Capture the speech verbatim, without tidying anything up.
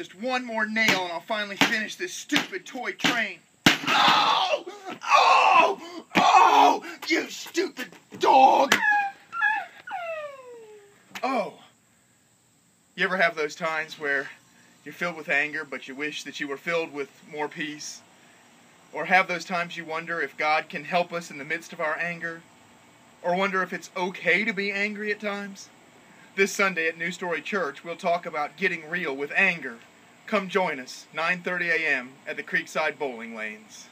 Just one more nail and I'll finally finish this stupid toy train. Oh! Oh! Oh! You stupid dog! Oh. You ever have those times where you're filled with anger, but you wish that you were filled with more peace? Or have those times you wonder if God can help us in the midst of our anger? Or wonder if it's okay to be angry at times? This Sunday at New Story Church, we'll talk about getting real with anger. Come join us, nine thirty a m at the Creekside Bowling Lanes.